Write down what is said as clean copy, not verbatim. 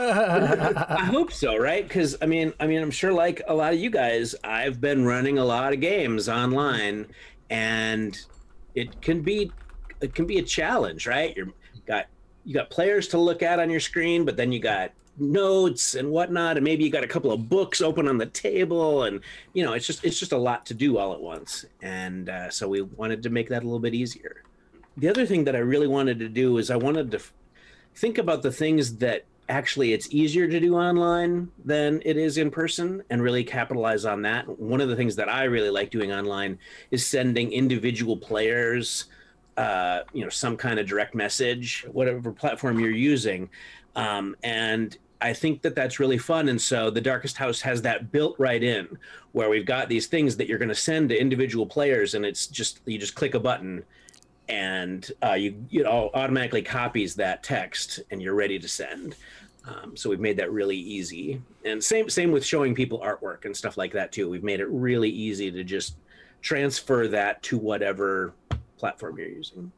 I hope so, right? Because I mean, I'm sure, like a lot of you guys, I've been running a lot of games online, and it can be a challenge, right? You got players to look at on your screen, but then you got notes and whatnot, and maybe you got a couple of books open on the table, and you know, it's just a lot to do all at once. And so we wanted to make that a little bit easier. The other thing that I really wanted to do is I wanted to think about the things that actually it's easier to do online than it is in person, and really capitalize on that. One of the things that I really like doing online is sending individual players some kind of direct message, whatever platform you're using. And I think that that's really fun. And so The Darkest House has that built right in, where we've got these things that you're going to send to individual players, and it's just, you just click a button, and you know, automatically copies that text, and you're ready to send. So we've made that really easy. And same with showing people artwork and stuff like that too. We've made it really easy to just transfer that to whatever platform you're using.